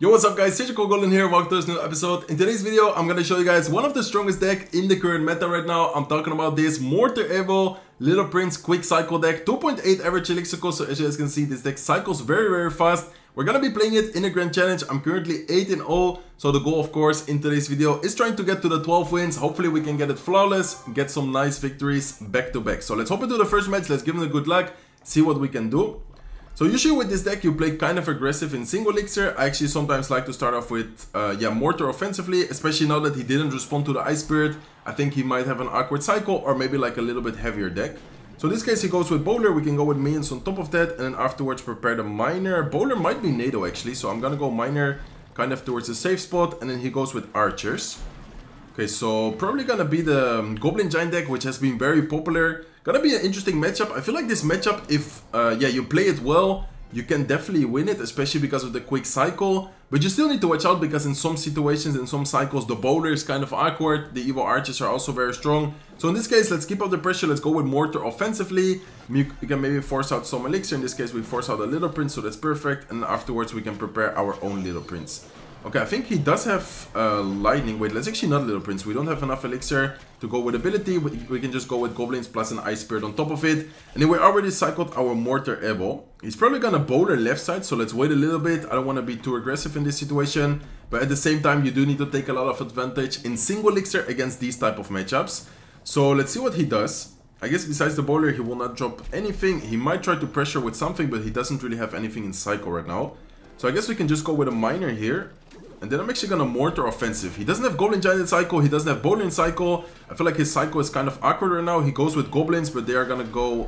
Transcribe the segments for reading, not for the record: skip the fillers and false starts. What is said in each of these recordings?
Yo, what's up guys, Sergio Golden here, welcome to this new episode. In today's video, I'm gonna show you guys one of the strongest deck in the current meta right now. I'm talking about this Mortar Evo Little Prince Quick Cycle deck, 2.8 average Elixir Collector. So as you guys can see, this deck cycles very, very fast. We're gonna be playing it in a grand challenge. I'm currently 8-0, so the goal of course in today's video is trying to get to the 12 wins. Hopefully we can get it flawless, get some nice victories back to back. So let's hop into the first match, let's give it a good luck, see what we can do. So usually with this deck you play kind of aggressive in single elixir. I actually sometimes like to start off with Mortar offensively, especially now that he didn't respond to the Ice Spirit. I think he might have an awkward cycle or maybe like a little bit heavier deck. So in this case he goes with Bowler, we can go with minions on top of that and then afterwards prepare the Miner. Bowler might be NATO actually, so I'm gonna go Miner kind of towards the safe spot and then he goes with Archers. Okay, so probably gonna be the Goblin Giant deck, which has been very popular. Gonna be an interesting matchup. I feel like this matchup, if you play it well, you can definitely win it, especially because of the quick cycle. But you still need to watch out because in some situations, in some cycles, the Bowler is kind of awkward. The Evil Archers are also very strong. So in this case, let's keep up the pressure. Let's go with Mortar offensively. We can maybe force out some Elixir. In this case, we force out a Little Prince, so that's perfect. And afterwards, we can prepare our own Little Prince. Okay, I think he does have lightning. Wait, let's actually not Little Prince. We don't have enough elixir to go with ability. We can just go with goblins plus an ice spirit on top of it. Anyway, already cycled our Mortar Evo. He's probably gonna bowler left side, so let's wait a little bit. I don't want to be too aggressive in this situation. But at the same time, you do need to take a lot of advantage in single elixir against these type of matchups. So let's see what he does. I guess besides the bowler, he will not drop anything. He might try to pressure with something, but he doesn't really have anything in cycle right now. So I guess we can just go with a miner here. And then I'm actually gonna Mortar offensive. He doesn't have Goblin Giant in cycle, he doesn't have Bowler in cycle. I feel like his cycle is kind of awkward right now. He goes with Goblins, but they are gonna go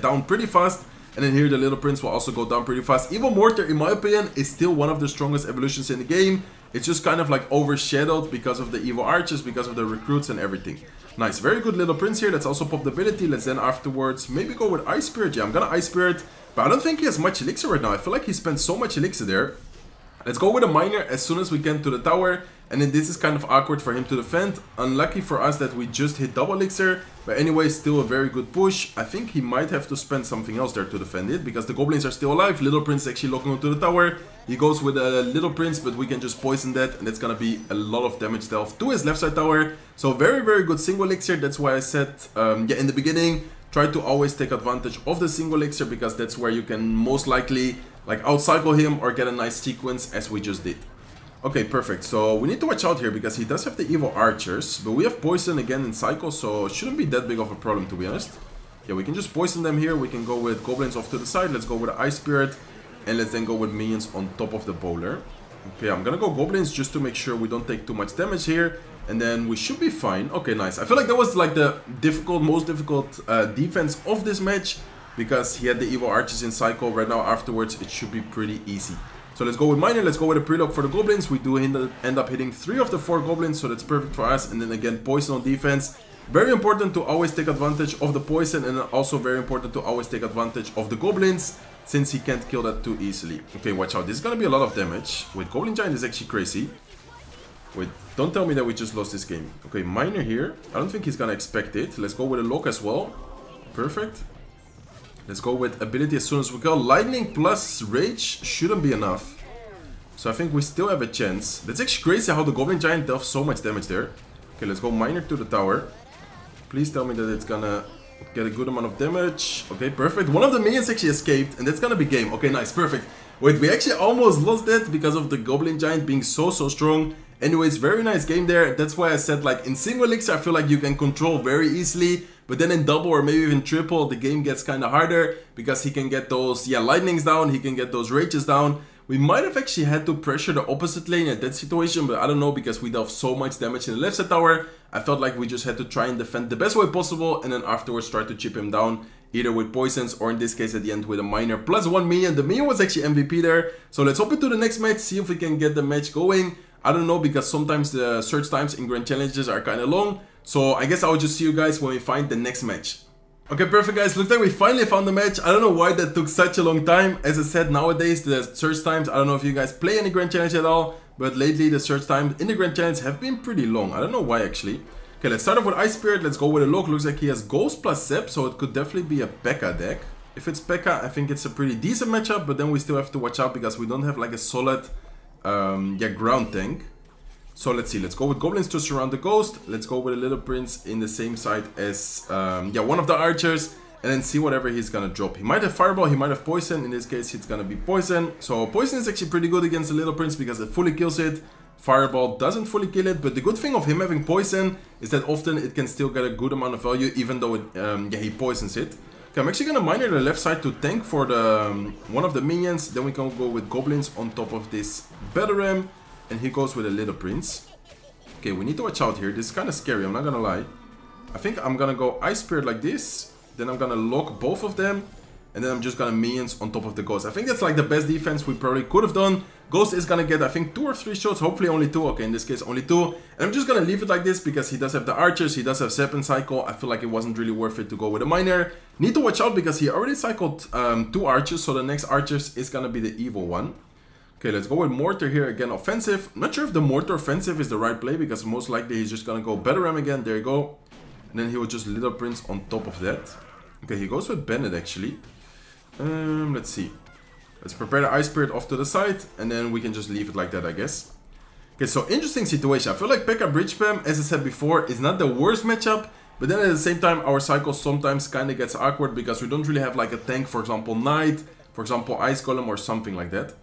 down pretty fast. And then here the Little Prince will also go down pretty fast. Even Mortar, in my opinion, is still one of the strongest evolutions in the game. It's just kind of like overshadowed because of the Evil Archers, because of the recruits and everything. Nice, very good Little Prince here. Let's also pop the ability. Let's then afterwards maybe go with Ice Spirit. Yeah, I'm gonna Ice Spirit, but I don't think he has much elixir right now. I feel like he spent so much elixir there. Let's go with a miner as soon as we can to the tower, and then this is kind of awkward for him to defend. Unlucky for us that we just hit double elixir, but anyway, still a very good push. I think he might have to spend something else there to defend it, because the goblins are still alive. Little Prince is actually locking onto the tower. He goes with a Little Prince, but we can just poison that, and that's gonna be a lot of damage dealt to his left side tower. So very, very good single elixir. That's why I said in the beginning, try to always take advantage of the single elixir, because that's where you can most likely like outcycle him or get a nice sequence as we just did. Okay, perfect. So we need to watch out here because he does have the Evil Archers, but we have poison again in cycle, so it shouldn't be that big of a problem to be honest. Yeah, we can just poison them here. We can go with goblins off to the side. Let's go with the Ice Spirit and let's then go with minions on top of the bowler. Okay, I'm gonna go goblins just to make sure we don't take too much damage here. And then we should be fine. Okay, nice. I feel like that was like the most difficult defense of this match, because he had the Evil Archers in cycle. Right now afterwards it should be pretty easy. So let's go with Miner, let's go with a Prelock for the Goblins. We do end up hitting 3 of the 4 Goblins, so that's perfect for us. And then again, Poison on defense. Very important to always take advantage of the Poison, and also very important to always take advantage of the Goblins, since he can't kill that too easily. Okay, watch out. This is gonna be a lot of damage. Wait, Goblin Giant is actually crazy. Wait, don't tell me that we just lost this game. Okay, Miner here. I don't think he's gonna expect it. Let's go with a lock as well. Perfect. Let's go with ability as soon as we go. Lightning plus rage shouldn't be enough. So I think we still have a chance. That's actually crazy how the Goblin Giant dealt so much damage there. Okay, let's go Miner to the tower. Please tell me that it's gonna get a good amount of damage. Okay, perfect. One of the minions actually escaped, and that's gonna be game. Okay, nice, perfect. Wait, we actually almost lost that because of the Goblin Giant being so strong. Anyways, very nice game there. That's why I said like in single elixir, I feel like you can control very easily. But then in double or maybe even triple, the game gets kind of harder because he can get those lightnings down, he can get those rages down. We might have actually had to pressure the opposite lane at that situation, but I don't know because we dealt so much damage in the left side tower. I felt like we just had to try and defend the best way possible and then afterwards try to chip him down, either with poisons or in this case at the end with a miner plus 1 minion. The minion was actually MVP there. So let's hop into the next match, see if we can get the match going. I don't know because sometimes the search times in grand challenges are kind of long. So I guess I'll just see you guys when we find the next match. Okay, perfect guys, looks like we finally found the match. I don't know why that took such a long time. As I said, nowadays the search times, I don't know if you guys play any grand challenge at all, but lately the search times in the grand challenge have been pretty long. I don't know why actually. Okay, let's start off with Ice Spirit, let's go with a lock. Looks like he has Ghost plus Zep, so it could definitely be a P.E.K.K.A deck. If it's P.E.K.K.A, I think it's a pretty decent matchup, but then we still have to watch out because we don't have like a solid ground tank. So let's see, let's go with goblins to surround the ghost. Let's go with a Little Prince in the same side as one of the archers, and then see whatever he's gonna drop. He might have fireball, he might have poison. In this case, it's gonna be poison. So poison is actually pretty good against the Little Prince because it fully kills it. Fireball doesn't fully kill it, but the good thing of him having poison is that often it can still get a good amount of value even though it, he poisons it. Okay, I'm actually gonna miner the left side to tank for the one of the minions. Then we can go with goblins on top of this Battle Ram, and he goes with a Little Prince. Okay, we need to watch out here. This is kind of scary, I'm not gonna lie. I think I'm gonna go Ice Spirit like this, then I'm gonna lock both of them, and then I'm just gonna minions on top of the ghost. I think that's like the best defense we probably could have done. Ghost is gonna get, I think, 2 or 3 shots, hopefully only 2, okay, in this case only 2. And I'm just gonna leave it like this because he does have the archers, he does have Serpent Cycle. I feel like it wasn't really worth it to go with a miner. Need to watch out because he already cycled 2 archers, so the next archers is gonna be the evil one. Okay, let's go with Mortar here again, offensive. Not sure if the Mortar offensive is the right play because most likely he's just gonna go Battle Ram again, there you go. And then he will just Little Prince on top of that. Okay, he goes with Bandit actually. Let's see. Let's prepare the Ice Spirit off to the side, and then we can just leave it like that, I guess. Okay, so interesting situation. I feel like P.E.K.K.A Bridge Spam, as I said before, is not the worst matchup, but then at the same time, our cycle sometimes kind of gets awkward because we don't really have like a tank, for example, Knight, for example, Ice Golem or something like that.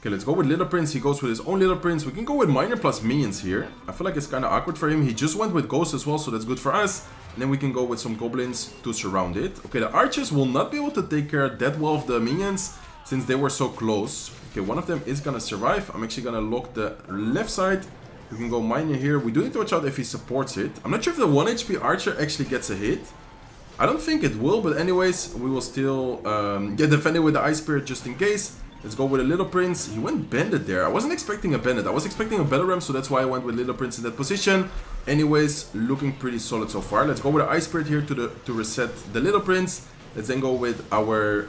Okay, let's go with Little Prince. He goes with his own Little Prince. We can go with Miner plus minions here. I feel like it's kind of awkward for him. He just went with Ghosts as well, so that's good for us. And then we can go with some Goblins to surround it. Okay, the Archers will not be able to take care that well of the minions, since they were so close. Okay, one of them is gonna survive. I'm actually gonna lock the left side. You can go Miner here. We do need to watch out if he supports it. I'm not sure if the 1 HP Archer actually gets a hit. I don't think it will, but anyways, we will still defend it with the Ice Spirit just in case. Let's go with a Little Prince. He went Bandit there. I wasn't expecting a Bandit. I was expecting a Battle Ram, so that's why I went with Little Prince in that position. Anyways, looking pretty solid so far. Let's go with the Ice Spirit here to reset the Little Prince. Let's then go with our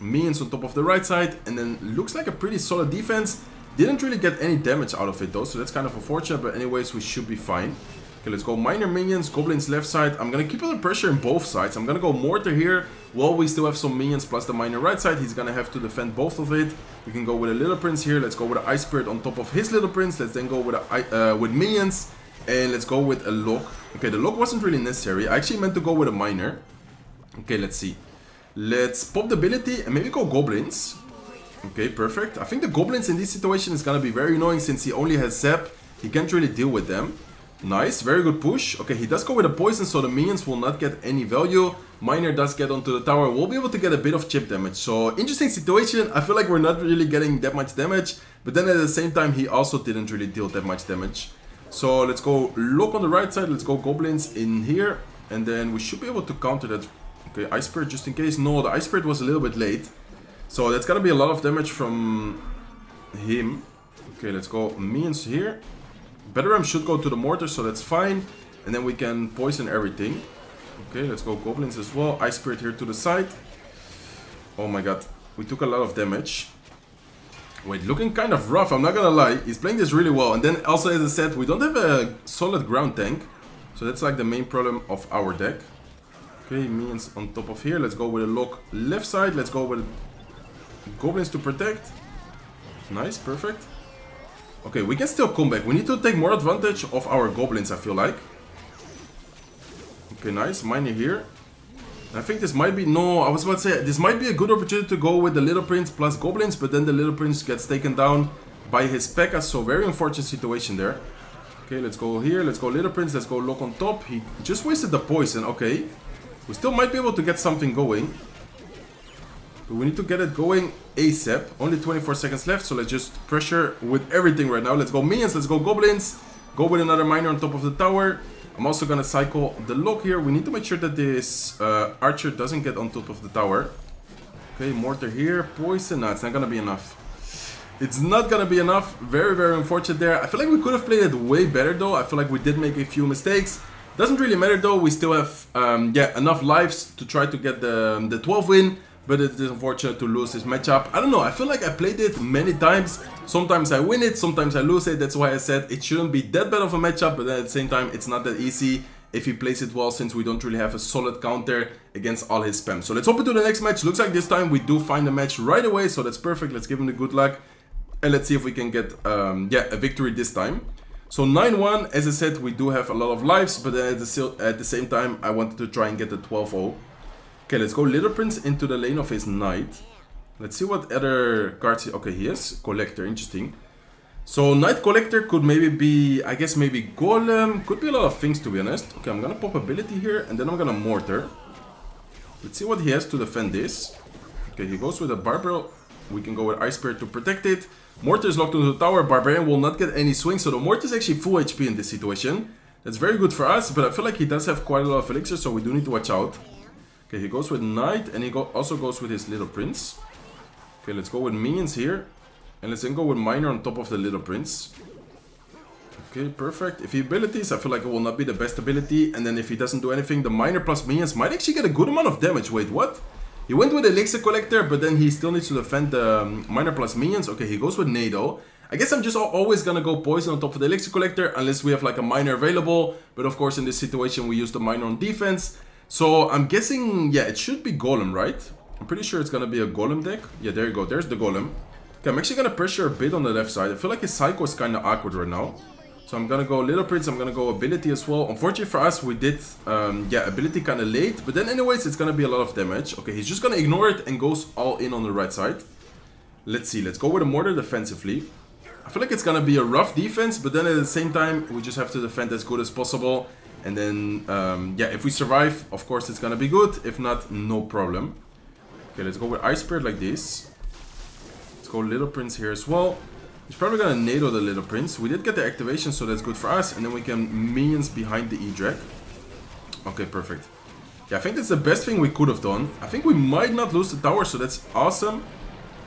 minions on top of the right side, and then looks like a pretty solid defense. Didn't really get any damage out of it though, so that's kind of unfortunate, but anyways, we should be fine. Okay, let's go Miner minions, goblins left side. I'm gonna keep on the pressure on both sides. I'm gonna go Mortar here, while we still have some minions plus the Miner right side. He's gonna have to defend both of it. We can go with a Little Prince here. Let's go with an Ice Spirit on top of his Little Prince. Let's then go with a, with minions, and let's go with a lock. Okay, the lock wasn't really necessary. I actually meant to go with a Miner. Okay, let's see. Let's pop the ability and maybe go goblins. Okay, perfect. I think the goblins in this situation is gonna be very annoying since he only has zap. He can't really deal with them. Nice, very good push. Okay, he does go with a poison, so the minions will not get any value. Miner does get onto the tower. We'll be able to get a bit of chip damage. So, interesting situation. I feel like we're not really getting that much damage. But then at the same time, he also didn't really deal that much damage. So, let's go lock on the right side. Let's go goblins in here. And then we should be able to counter that. Okay, Ice Spirit just in case. No, the Ice Spirit was a little bit late. So that's gonna be a lot of damage from him. Okay, let's go minions here. Battle Ram should go to the Mortar, so that's fine. And then we can poison everything. Okay, let's go goblins as well. Ice Spirit here to the side. Oh my god, we took a lot of damage. Wait, looking kind of rough, I'm not gonna lie. He's playing this really well. And then also, as I said, we don't have a solid ground tank. So that's like the main problem of our deck. Okay, minions on top of here. Let's go with a lock left side. Let's go with goblins to protect. Nice, perfect. Okay, we can still come back. We need to take more advantage of our goblins, I feel like. Okay, nice. Miner here. I think this might be... No, I was about to say, this might be a good opportunity to go with the Little Prince plus goblins, but then the Little Prince gets taken down by his P.E.K.K.A, so very unfortunate situation there. Okay, let's go here. Let's go Little Prince. Let's go lock on top. He just wasted the poison. Okay. We still might be able to get something going. But we need to get it going ASAP. Only 24 seconds left, so let's just pressure with everything right now. Let's go minions, let's go goblins. Go with another miner on top of the tower. I'm also gonna cycle the lock here. We need to make sure that this archer doesn't get on top of the tower. Okay, Mortar here. Poison. No, it's not gonna be enough. It's not gonna be enough. Very, very unfortunate there. I feel like we could have played it way better though. I feel like we did make a few mistakes. Doesn't really matter though, we still have enough lives to try to get the 12 win, but it is unfortunate to lose this matchup. I don't know, I feel like I played it many times. Sometimes I win it, sometimes I lose it. That's why I said it shouldn't be that bad of a matchup, but at the same time it's not that easy if he plays it well, since we don't really have a solid counter against all his spam. So let's hop into the next match. Looks like this time we do find the match right away, so that's perfect. Let's give him the good luck. And let's see if we can get a victory this time. So 9-1, as I said, we do have a lot of lives, but at the same time, I wanted to try and get the 12-0. Okay, let's go Little Prince into the lane of his knight. Let's see what other cards... Okay, he has Collector, interesting. So Knight Collector could maybe be, I guess maybe Golem. Could be a lot of things, to be honest. Okay, I'm gonna pop ability here, and then I'm gonna Mortar. Let's see what he has to defend this. Okay, he goes with a Barbarian. We can go with Ice Spear to protect it. Mortar is locked into the tower. Barbarian will not get any swing, so the Mortar is actually full HP in this situation. That's very good for us, but I feel like he does have quite a lot of Elixir, so we do need to watch out. Okay, he goes with Knight, and he also goes with his Little Prince. Okay, let's go with minions here. And let's then go with Miner on top of the Little Prince. Okay, perfect. If he abilities, I feel like it will not be the best ability. And then if he doesn't do anything, the Miner plus minions might actually get a good amount of damage. Wait, what? He went with Elixir Collector, but then he still needs to defend the Miner plus minions. Okay, he goes with Nado. I guess I'm just always gonna go Poison on top of the Elixir Collector, unless we have like a Miner available. But of course, in this situation, we use the Miner on defense. So I'm guessing, yeah, it should be Golem, right? I'm pretty sure it's gonna be a Golem deck. Yeah, there you go. There's the Golem. Okay, I'm actually gonna pressure a bit on the left side. I feel like his cycle is kind of awkward right now. So I'm gonna go Little Prince. I'm gonna go ability as well. Unfortunately for us, we did ability kind of late. But then anyways, it's gonna be a lot of damage. Okay, he's just gonna ignore it and goes all in on the right side. Let's see. Let's go with a Mortar defensively. I feel like it's gonna be a rough defense. But then at the same time, we just have to defend as good as possible. And then, if we survive, of course, it's gonna be good. If not, no problem. Okay, let's go with Ice Spirit like this. Let's go Little Prince here as well. He's probably gonna NATO the Little Prince. We did get the activation, so that's good for us. And then we can minions behind the E-Drag. Okay, perfect. Yeah, I think that's the best thing we could have done. I think we might not lose the tower, so that's awesome.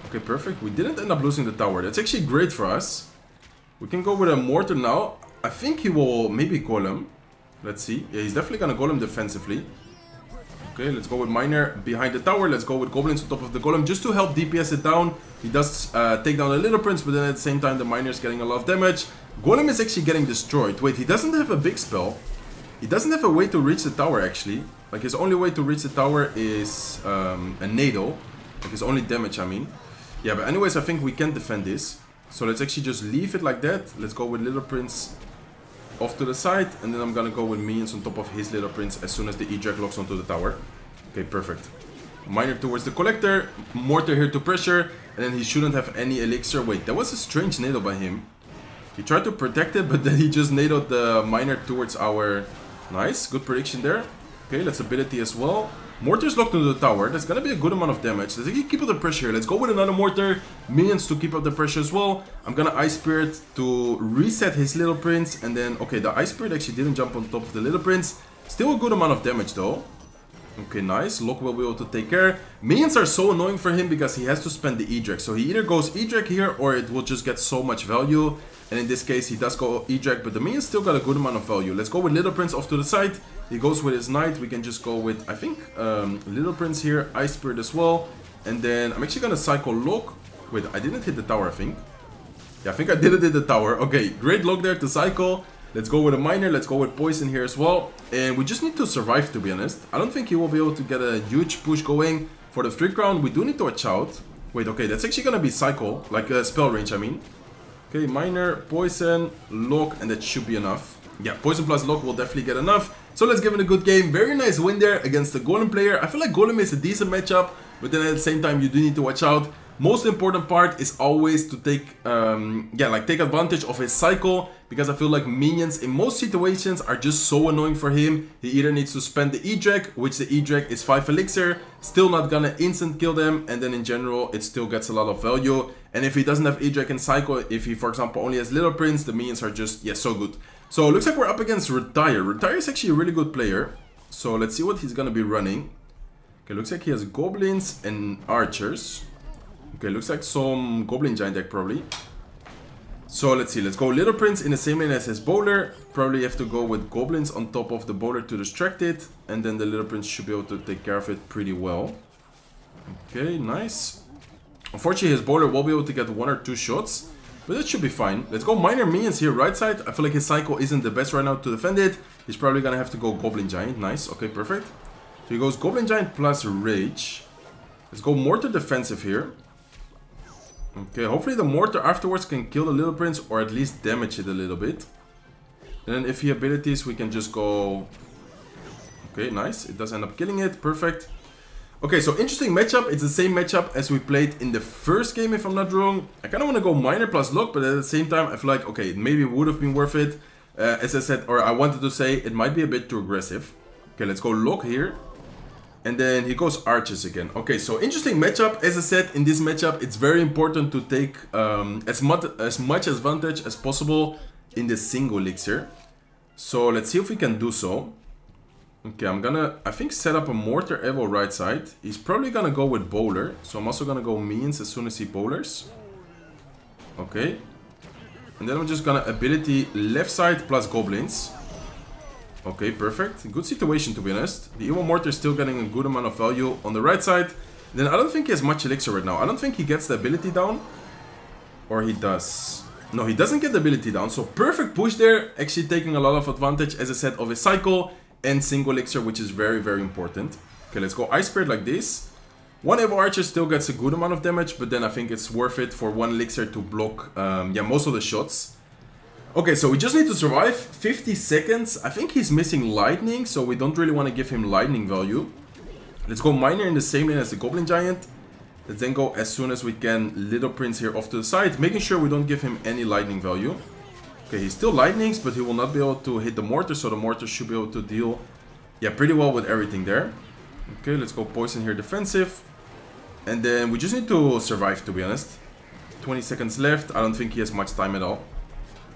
Okay, perfect. We didn't end up losing the tower. That's actually great for us. We can go with a Mortar now. I think he will maybe Golem. Let's see. Yeah, he's definitely gonna Golem defensively. Okay, let's go with Miner behind the tower. Let's go with Goblins on top of the Golem just to help DPS it down. He does take down the Little Prince, but then at the same time, the Miner is getting a lot of damage. Golem is actually getting destroyed. Wait, he doesn't have a big spell. He doesn't have a way to reach the tower, actually. Like, his only way to reach the tower is a Nado. Like, his only damage, I mean. Yeah, but anyways, I think we can defend this. So let's actually just leave it like that. Let's go with Little Prince off to the side, and then I'm gonna go with minions on top of his Little Prince as soon as the E-Drag locks onto the tower. Okay, perfect. Miner towards the Collector, Mortar here to pressure, and then he shouldn't have any Elixir. Wait, that was a strange NATO by him. He tried to protect it, but then he just NATO'd the Miner towards our... Nice, good prediction there. Okay, let's ability as well. Mortar's locked into the tower. That's gonna be a good amount of damage. Let's keep up the pressure. Let's go with another Mortar. Minions to keep up the pressure as well. I'm gonna Ice Spirit to reset his Little Prince. And then, okay, the Ice Spirit actually didn't jump on top of the Little Prince. Still a good amount of damage though. Okay, nice. Lock will be able to take care. Minions are so annoying for him because he has to spend the E-Drag. So he either goes E-Drag here or it will just get so much value. And in this case, he does go E-Drag, but the minions still got a good amount of value. Let's go with Little Prince off to the side. He goes with his knight. We can just go with, I think, Little Prince here, Ice Spirit as well. And then I'm actually gonna cycle lock. Wait, I didn't hit the tower, I think. Yeah, I think I didn't hit the tower. Okay, great lock there to cycle. Let's go with a Miner. Let's go with Poison here as well. And we just need to survive, to be honest. I don't think he will be able to get a huge push going for the 3 crown. We do need to watch out. Wait, okay, that's actually gonna be cycle, like spell range, I mean. Okay, Miner, Poison, Lock, and that should be enough. Yeah, Poison plus Lock will definitely get enough. So let's give it a good game. Very nice win there against the Golem player. I feel like Golem is a decent matchup, but then at the same time, you do need to watch out. Most important part is always to take advantage of his cycle, because I feel like minions in most situations are just so annoying for him. He either needs to spend the E-Drag, which the E-Drag is 5 elixir, still not gonna instant kill them, and then in general it still gets a lot of value. And if he doesn't have E-Drag in cycle, if he for example only has Little Prince, the minions are just, yeah, so good. So it looks like we're up against Retire. Retire is actually a really good player, so let's see what he's gonna be running. Okay, looks like he has Goblins and Archers. Okay, looks like some Goblin Giant deck probably. So let's see, let's go Little Prince in the same lane as his bowler. Probably have to go with Goblins on top of the bowler to distract it. And then the Little Prince should be able to take care of it pretty well. Okay, nice. Unfortunately, his bowler will be able to get 1 or 2 shots. But that should be fine. Let's go Miner minions here right side. I feel like his cycle isn't the best right now to defend it. He's probably gonna have to go Goblin Giant. Nice, okay, perfect. So he goes Goblin Giant plus Rage. Let's go Mortar defensive here. Okay, hopefully the mortar afterwards can kill the Little Prince or at least damage it a little bit. And then if he abilities, we can just go... Okay, nice. It does end up killing it. Perfect. Okay, so interesting matchup. It's the same matchup as we played in the first game, if I'm not wrong. I kind of want to go Miner plus Luck, but at the same time, I feel like, okay, maybe it would have been worth it. As I said, or I wanted to say, it might be a bit too aggressive. Okay, let's go Luck here. And then he goes Archers again. Okay, so interesting matchup. As I said, in this matchup, it's very important to take as much advantage as possible in the single elixir. So let's see if we can do so. Okay, I'm gonna, I think, set up a Mortar Evo right side. He's probably gonna go with Bowler. So I'm also gonna go Means as soon as he Bowlers. Okay. And then I'm just gonna ability left side plus Goblins. Okay, perfect. Good situation, to be honest. The Evil Mortar is still getting a good amount of value on the right side. Then I don't think he has much elixir right now. I don't think he gets the ability down. Or he does. No, he doesn't get the ability down. So perfect push there. Actually taking a lot of advantage, as I said, of his cycle and single elixir, which is very, very important. Okay, let's go Ice Spirit like this. One Evil Archer still gets a good amount of damage, but then I think it's worth it for one elixir to block most of the shots. Okay, so we just need to survive 50 seconds. I think he's missing lightning, so we don't really want to give him lightning value. Let's go Miner in the same lane as the Goblin Giant. Let's then go as soon as we can Little Prince here off to the side, making sure we don't give him any lightning value. Okay, he still lightnings, but he will not be able to hit the mortar, so the mortar should be able to deal pretty well with everything there. Okay, let's go Poison here defensive. And then we just need to survive, to be honest. 20 seconds left. I don't think he has much time at all.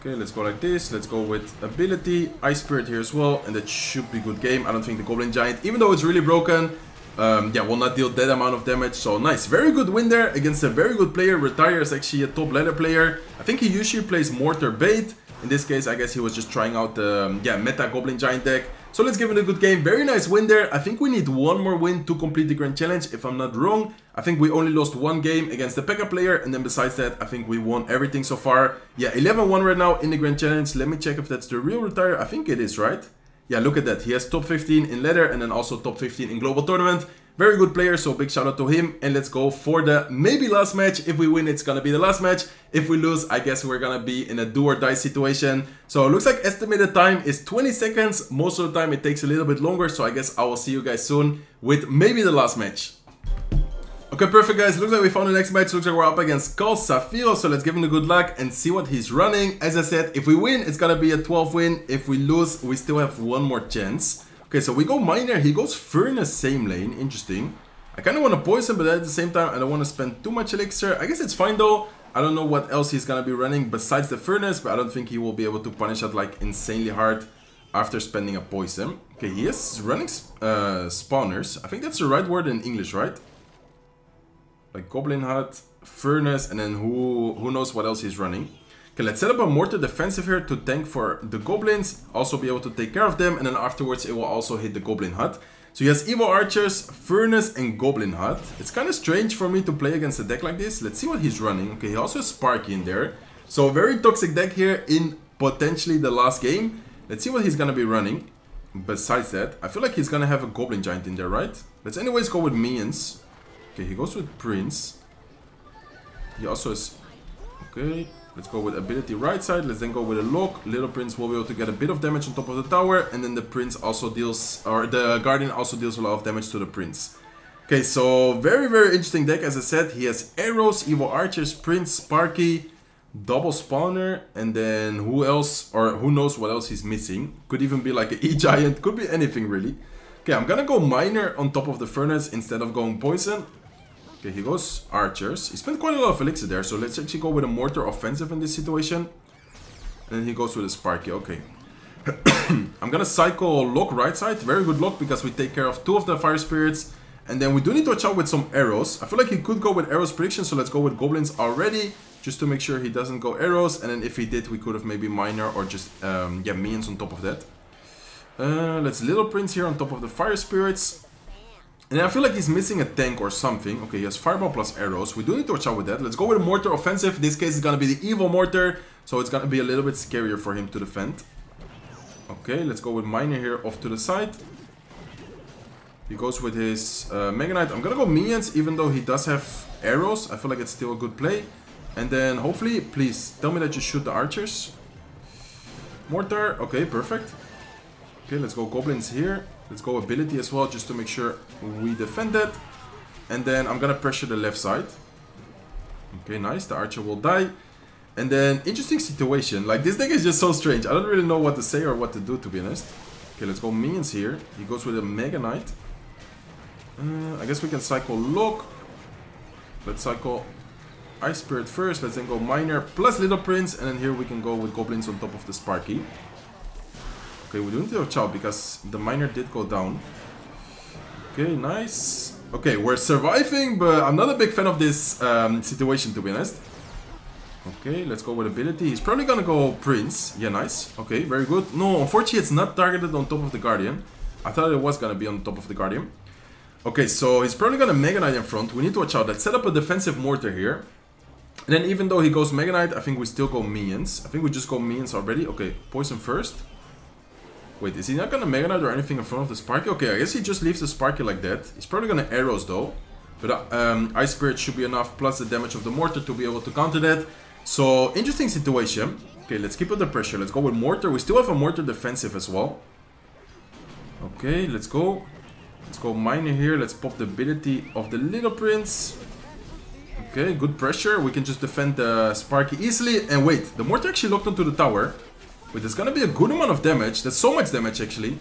Okay, let's go like this. Let's go with ability, Ice Spirit here as well, and that should be a good game. I don't think the Goblin Giant, even though it's really broken, will not deal that amount of damage. So nice, very good win there against a very good player. Retire is actually a top ladder player. I think he usually plays Mortar Bait. In this case, I guess he was just trying out the meta Goblin Giant deck. So let's give it a good game. Very nice win there. I think we need one more win to complete the Grand Challenge, if I'm not wrong. I think we only lost one game against the P.E.K.K.A player, and then besides that, I think we won everything so far. Yeah, 11-1 right now in the Grand Challenge. Let me check if that's the real Retire. I think it is, right? Yeah, look at that. He has top 15 in ladder and then also top 15 in global tournament. Very good player, so big shout out to him. And let's go for the maybe last match. If we win, it's gonna be the last match. If we lose, I guess we're gonna be in a do or die situation. So it looks like estimated time is 20 seconds. Most of the time it takes a little bit longer. So I guess I will see you guys soon with maybe the last match. Okay, perfect guys, looks like we found the next match. Looks like we're up against Carl Safio, so let's give him the good luck and see what he's running. As I said, if we win, it's gonna be a 12 win. If we lose, we still have one more chance. Okay, so we go Miner, he goes Furnace, same lane, interesting. I kinda wanna poison, but at the same time, I don't wanna spend too much elixir. I guess it's fine though. I don't know what else he's gonna be running besides the Furnace, but I don't think he will be able to punish that like insanely hard after spending a poison. Okay, he is running spawners. I think that's the right word in English, right? Like Goblin Hut, Furnace, and then who knows what else he's running. Okay, let's set up a Mortar defensive here to tank for the Goblins. Also be able to take care of them, and then afterwards it will also hit the Goblin Hut. So he has Evil Archers, Furnace, and Goblin Hut. It's kind of strange for me to play against a deck like this. Let's see what he's running. Okay, he also has Sparky in there. So very toxic deck here in potentially the last game. Let's see what he's going to be running. Besides that, I feel like he's going to have a Goblin Giant in there, right? Let's anyways go with Minions. Okay, he goes with Prince. He also is... Okay, let's go with ability right side. Let's then go with a Lock. Little Prince will be able to get a bit of damage on top of the tower. And then the Prince also deals... Or the Guardian also deals a lot of damage to the Prince. Okay, so very, very interesting deck. As I said, he has Arrows, Evil Archers, Prince, Sparky, Double Spawner. And then who else... Or who knows what else he's missing. Could even be like an E-Giant. Could be anything, really. Okay, I'm gonna go Miner on top of the Furnace instead of going Poison. Okay, he goes Archers. He spent quite a lot of elixir there, so let's actually go with a Mortar offensive in this situation. And then he goes with a Sparky, okay. I'm gonna cycle Lock right side. Very good Lock because we take care of two of the Fire Spirits. And then we do need to watch out with some Arrows. I feel like he could go with Arrows prediction, so let's go with Goblins already. Just to make sure he doesn't go Arrows. And then if he did, we could have maybe Miner or just, Minions on top of that. Let's Little Prince here on top of the Fire Spirits. And I feel like he's missing a tank or something. Okay, he has Fireball plus Arrows. We do need to watch out with that. Let's go with a Mortar offensive. In this case, it's going to be the Evil Mortar. So it's going to be a little bit scarier for him to defend. Okay, let's go with Miner here off to the side. He goes with his Mega Knight. I'm going to go Minions, even though he does have Arrows. I feel like it's still a good play. And then hopefully, please tell me that you shoot the archers. Mortar, okay, perfect. Okay, let's go goblins here. Let's go ability as well, just to make sure we defend that. And then I'm gonna pressure the left side. Okay, nice, the archer will die. And then, interesting situation. Like, this thing is just so strange. I don't really know what to say or what to do, to be honest. Okay, let's go minions here. He goes with a Mega Knight. I guess we can cycle Lock. Let's cycle Ice Spirit first. Let's then go Miner plus Little Prince. And then here we can go with Goblins on top of the Sparky. Okay, we do need to watch out because the Miner did go down. Okay, nice. Okay, we're surviving, but I'm not a big fan of this situation, to be honest. Okay, let's go with ability. He's probably gonna go Prince. Yeah, nice. Okay, very good. No, unfortunately, it's not targeted on top of the Guardian. I thought it was gonna be on top of the Guardian. Okay, so he's probably gonna Mega Knight in front. We need to watch out. Let's set up a defensive Mortar here. And then even though he goes Mega Knight, I think we still go minions. I think we just go minions already. Okay, poison first. Wait, is he not gonna Mega Knight or anything in front of the Sparky? Okay, I guess he just leaves the Sparky like that. He's probably gonna arrows though. But Ice Spirit should be enough, plus the damage of the Mortar to be able to counter that. So, interesting situation. Okay, let's keep up the pressure. Let's go with Mortar. We still have a Mortar defensive as well. Okay, let's go. Let's go Miner here. Let's pop the ability of the Little Prince. Okay, good pressure. We can just defend the Sparky easily. And wait, the Mortar actually locked onto the tower. Wait, there's gonna be a good amount of damage. That's so much damage, actually.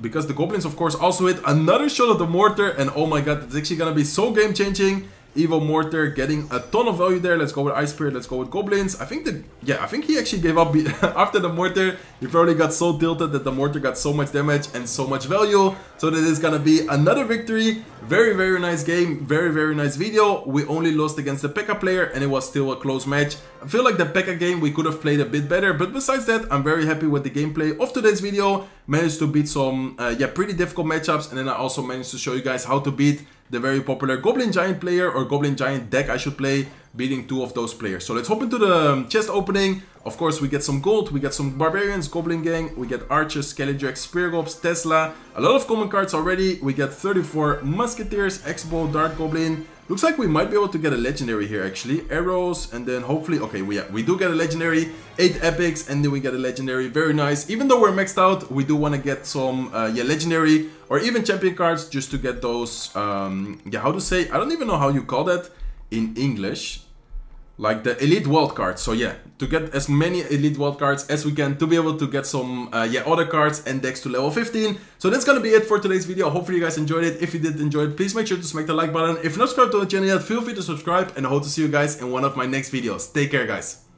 Because the Goblins, of course, also hit another shot of the Mortar. And oh my god, it's actually gonna be so game-changing. Evo Mortar getting a ton of value there. Let's go with Ice Spirit. Let's go with Goblins. I think the... yeah, I think he actually gave up after the Mortar. He probably got so tilted that the Mortar got so much damage and so much value. So this is gonna be another victory. Very, very nice game. Very, very nice video. We only lost against the P.E.K.K.A. player and it was still a close match. I feel like the P.E.K.K.A. game we could have played a bit better. But besides that, I'm very happy with the gameplay of today's video. Managed to beat some pretty difficult matchups. And then I also managed to show you guys how to beat the very popular Goblin Giant player, or Goblin Giant deck I should play, beating two of those players. So let's hop into the chest opening. Of course, we get some gold, we get some Barbarians, Goblin Gang, we get Archers, Skeledrax, Spear Gobs, Tesla, a lot of common cards already. We get 34 Musketeers, X-Bow, Dark Goblin. Looks like we might be able to get a Legendary here actually. Arrows, and then hopefully, okay, we do get a Legendary, 8 Epics, and then we get a Legendary, very nice. Even though we're maxed out, we do want to get some Legendary, or even Champion cards, just to get those, how to say, I don't even know how you call that in English. Like the Elite World cards, so yeah, to get as many Elite World cards as we can to be able to get some other cards and decks to level 15. So that's gonna be it for today's video. Hopefully you guys enjoyed it. If you did enjoy it, please make sure to smack the like button. If you're not subscribed to the channel yet, feel free to subscribe, and I hope to see you guys in one of my next videos. Take care, guys.